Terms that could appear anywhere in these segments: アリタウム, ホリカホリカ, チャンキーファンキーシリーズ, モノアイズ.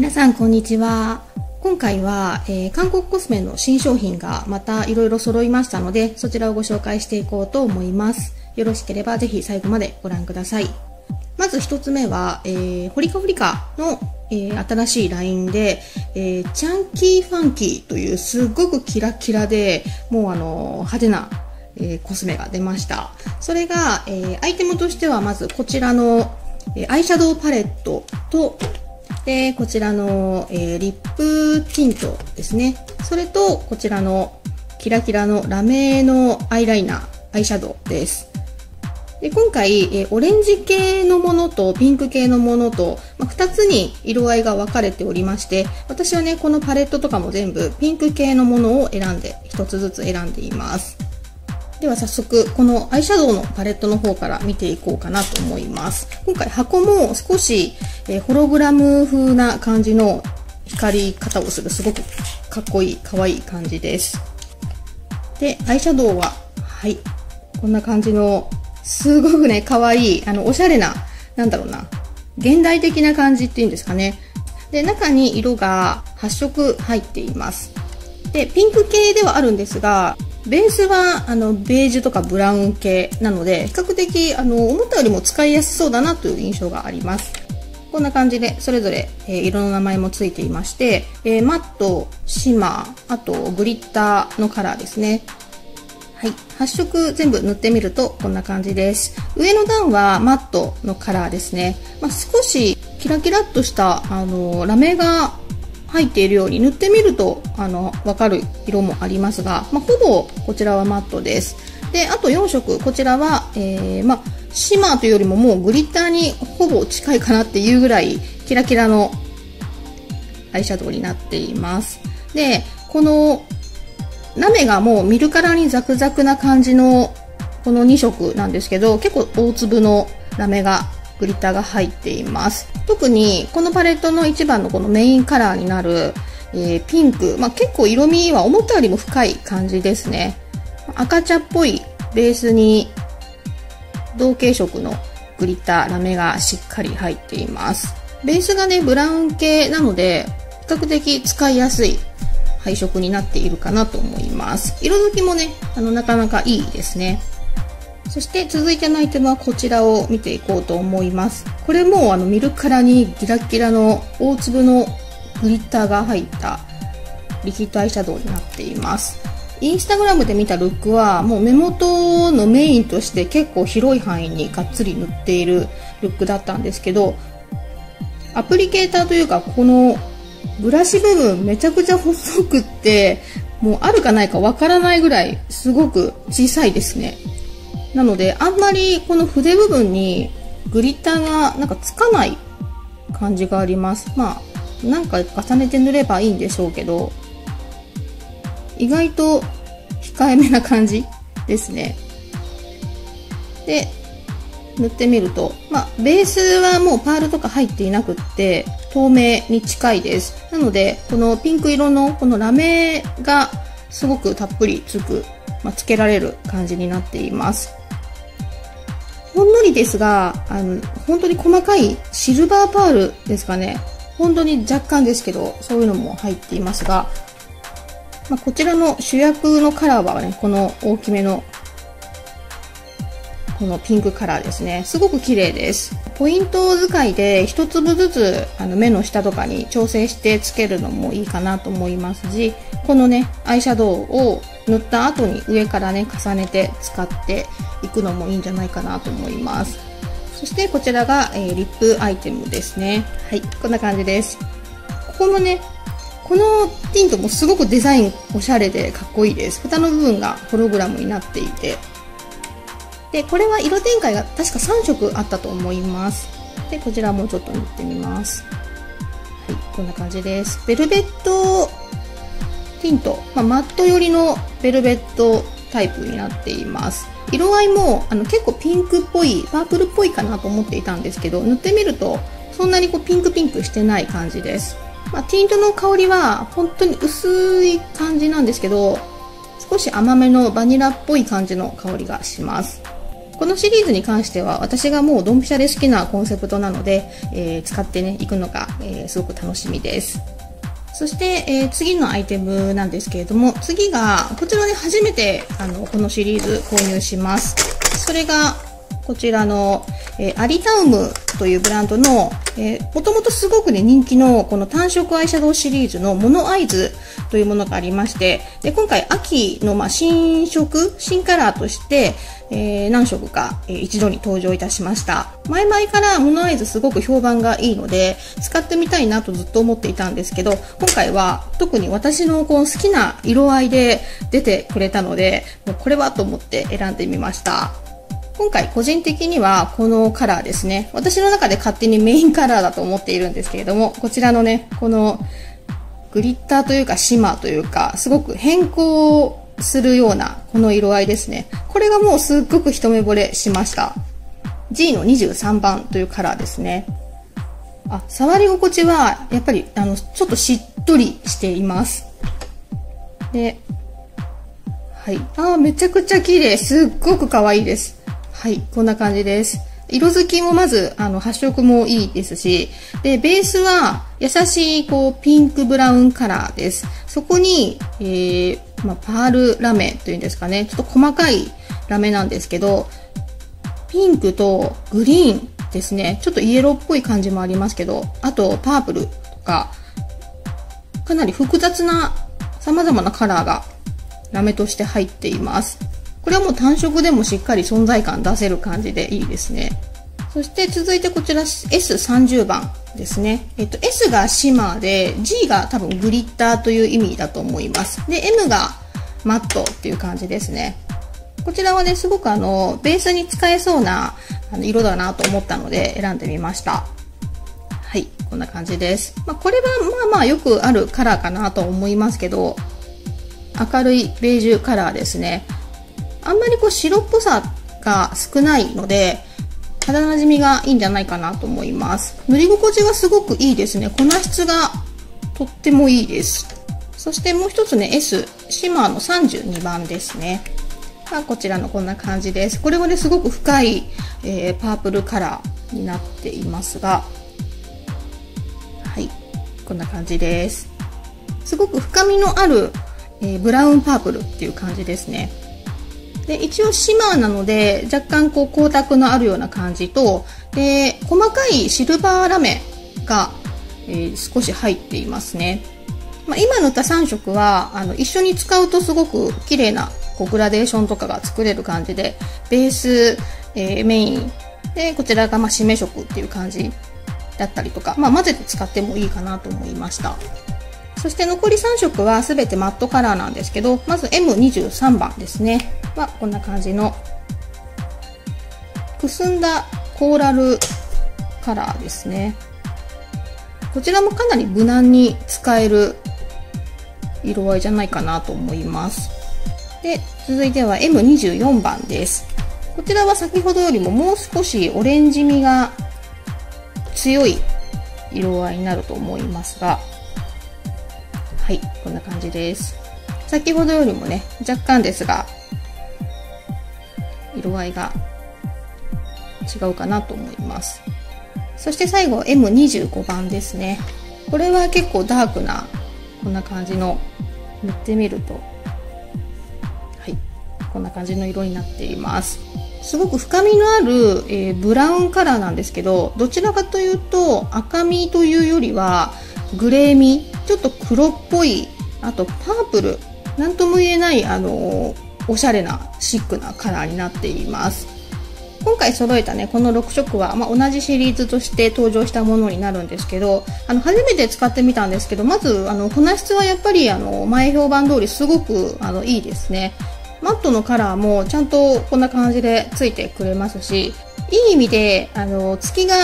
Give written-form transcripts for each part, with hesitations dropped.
皆さんこんにちは。今回は、韓国コスメの新商品がまたいろいろ揃いましたので、そちらをご紹介していこうと思います。よろしければぜひ最後までご覧ください。まず1つ目は、ホリカホリカの、新しいラインで、チャンキーファンキーというすごくキラキラでもう派手なコスメが出ました。それが、アイテムとしてはまずこちらの、アイシャドウパレットと、こちらの、リップティントですね。それとこちらのキラキラのラメのアイライナー、アイシャドウです。で今回、オレンジ系のものとピンク系のものと、2つに色合いが分かれておりまして、私はね、このパレットとかも全部ピンク系のものを選んで、1つずつ選んでいます。では早速このアイシャドウのパレットの方から見ていこうかなと思います。今回箱も少しホログラム風な感じの光り方をする、すごくかっこいいかわいい感じです。でアイシャドウははいこんな感じのすごくねかわいいおしゃれな、なんだろうな、現代的な感じっていうんですかね。で中に色が8色入っています。でピンク系ではあるんですが、ベースはベージュとかブラウン系なので、比較的思ったよりも使いやすそうだなという印象があります。こんな感じでそれぞれ、色の名前もついていまして、マット、シマー、あとグリッターのカラーですね。はい、8色全部塗ってみるとこんな感じです。上の段はマットのカラーですね。少しキラキラっとしたラメが入っているように塗ってみると分かる色もありますが、ほぼこちらはマットです。であと4色、こちらは、シマーというよりももうグリッターにほぼ近いかなっていうぐらいキラキラのアイシャドウになっています。でこのラメがもう見るからにザクザクな感じのこの2色なんですけど、結構大粒のラメがグリッターが入っています。特にこのパレットの一番のこのメインカラーになる、ピンク、結構色味は思ったよりも深い感じですね。赤茶っぽいベースに同系色のグリッターラメがしっかり入っています。ベースがねブラウン系なので比較的使いやすい配色になっているかなと思います。色づきもねなかなかいいですね。そして続いてのアイテムはこちらを見ていこうと思います。これも見るからにギラギラの大粒のグリッターが入ったリキッドアイシャドウになっています。インスタグラムで見たルックはもう目元のメインとして結構広い範囲にがっつり塗っているルックだったんですけど、アプリケーターというかこのブラシ部分めちゃくちゃ細くって、もうあるかないかわからないぐらいすごく小さいですね。なのであんまりこの筆部分にグリッターがなんかつかない感じがあります。何回重ねて塗ればいいんでしょうけど、意外と控えめな感じですね。で塗ってみると、ベースはもうパールとか入っていなくって透明に近いです。なのでこのピンク色のこのラメがすごくたっぷりつく、つけられる感じになっています。ほんのりですが、本当に細かいシルバーパールですかね。本当に若干ですけど、そういうのも入っていますが、こちらの主役のカラーはね、この大きめの、このピンクカラーですね。すごく綺麗です。ポイント使いで一粒ずつ目の下とかに調整してつけるのもいいかなと思いますし、このね、アイシャドウを塗った後に上からね、重ねて使っていくのもいいんじゃないかなと思います。そしてこちらが、リップアイテムですね。はい、こんな感じです。ここもね、このティントもすごくデザインおしゃれでかっこいいです。蓋の部分がホログラムになっていて。で、これは色展開が確か3色あったと思います。で、こちらもちょっと塗ってみます。はい、こんな感じです。ベルベットティント、マット寄りのベルベットタイプになっています。色合いも結構ピンクっぽい、パープルっぽいかなと思っていたんですけど、塗ってみるとそんなにこうピンクピンクしてない感じです。ティントの香りは本当に薄い感じなんですけど、少し甘めのバニラっぽい感じの香りがします。このシリーズに関しては私がもうドンピシャで好きなコンセプトなので、使ってねいくのが、すごく楽しみです。そして、次のアイテムなんですけれども、次がこちらで初めてこのシリーズ購入します。それがこちらの、アリタウムというブランドの、もともとすごく、ね、人気のこの単色アイシャドウシリーズのモノアイズというものがありまして、で今回秋の、新カラーとして、何色か、一度に登場いたしました。前々からモノアイズすごく評判がいいので使ってみたいなとずっと思っていたんですけど、今回は特に私のこう好きな色合いで出てくれたので、もうこれはと思って選んでみました。今回個人的にはこのカラーですね。私の中で勝手にメインカラーだと思っているんですけれども、こちらのね、このグリッターというかシマーというか、すごく変更するようなこの色合いですね。これがもうすっごく一目惚れしました。G の23番というカラーですね。あ、触り心地はやっぱりちょっとしっとりしています。で、はい。あ、めちゃくちゃ綺麗。すっごく可愛いです。はい、こんな感じです。色づきもまず、発色もいいですし、で、ベースは優しい、こう、ピンクブラウンカラーです。そこに、パールラメというんですかね、ちょっと細かいラメなんですけど、ピンクとグリーンですね、ちょっとイエローっぽい感じもありますけど、あと、パープルとか、かなり複雑な様々なカラーがラメとして入っています。これはもう単色でもしっかり存在感出せる感じでいいですね。そして続いてこちら S30 番ですね。S がシマーで G が多分グリッターという意味だと思います。で、M がマットっていう感じですね。こちらはね、すごくベースに使えそうな色だなと思ったので選んでみました。はい、こんな感じです。まあ、これはまあまあよくあるカラーかなと思いますけど、明るいベージュカラーですね。あんまりこう白っぽさが少ないので肌なじみがいいんじゃないかなと思います。塗り心地はすごくいいですね。粉質がとってもいいです。そしてもう一つね、 S シマーの32番ですね。こちらのこんな感じです。これもねすごく深い、パープルカラーになっていますが、はい、こんな感じです。すごく深みのある、ブラウンパープルっていう感じですね。で一応シマーなので若干こう光沢のあるような感じと、で細かいシルバーラメが、少し入っていますね。まあ、今塗った3色は一緒に使うとすごく綺麗なこうグラデーションとかが作れる感じで、ベース、メインでこちらが締め色っていう感じだったりとか、混ぜて使ってもいいかなと思いました。そして残り3色は全てマットカラーなんですけど、まず M23 番ですね。はこんな感じのくすんだコーラルカラーですね。こちらもかなり無難に使える色合いじゃないかなと思います。で、続いては M24 番です。こちらは先ほどよりももう少しオレンジ味が強い色合いになると思いますが、はい、こんな感じです。先ほどよりもね、若干ですが、色合いが違うかなと思います。そして最後 M25 番ですね。これは結構ダークなこんな感じの、塗ってみると、はい、こんな感じの色になっています。すごく深みのある、ブラウンカラーなんですけど、どちらかというと赤みというよりはグレーみ、ちょっと黒っぽい、あとパープル、なんとも言えないおしゃれなシックなカラーになっています。今回揃えたねこの6色は、同じシリーズとして登場したものになるんですけど、初めて使ってみたんですけど、まず粉質はやっぱり前評判通りすごくいいですね。マットのカラーもちゃんとこんな感じでついてくれますし、いい意味で月が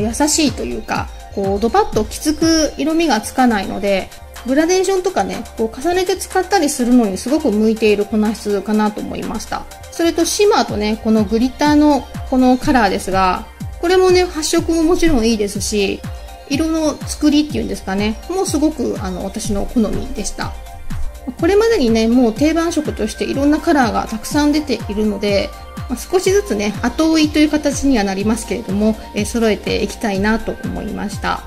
優しいというか、こうドバッときつく色味がつかないので、グラデーションとかね、こう重ねて使ったりするのにすごく向いている粉質かなと思いました。それとシマーとね、このグリッターのこのカラーですが、これもね、発色ももちろんいいですし、色の作りっていうんですかね、もうすごく私の好みでした。これまでにね、もう定番色としていろんなカラーがたくさん出ているので、少しずつね後追いという形にはなりますけれども、揃えていきたいなと思いました。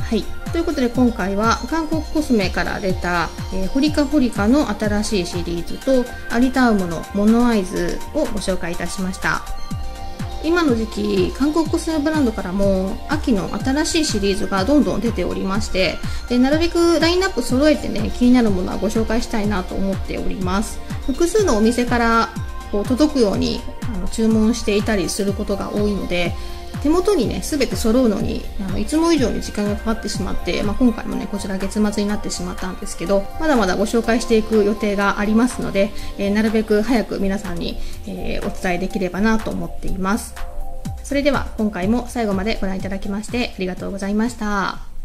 はい、ということで今回は韓国コスメから出た、ホリカホリカの新しいシリーズとアリタウムのモノアイズをご紹介いたしました。今の時期韓国コスメブランドからも秋の新しいシリーズがどんどん出ておりまして、でなるべくラインナップ揃えてね気になるものはご紹介したいなと思っております。複数のお店からこう届くように注文していたりすることが多いので、手元にね全て揃うのにいつも以上に時間がかかってしまって、今回もねこちら月末になってしまったんですけど、まだまだご紹介していく予定がありますので、なるべく早く皆さんに、お伝えできればなと思っています。それでは今回も最後までご覧いただきましてありがとうございました。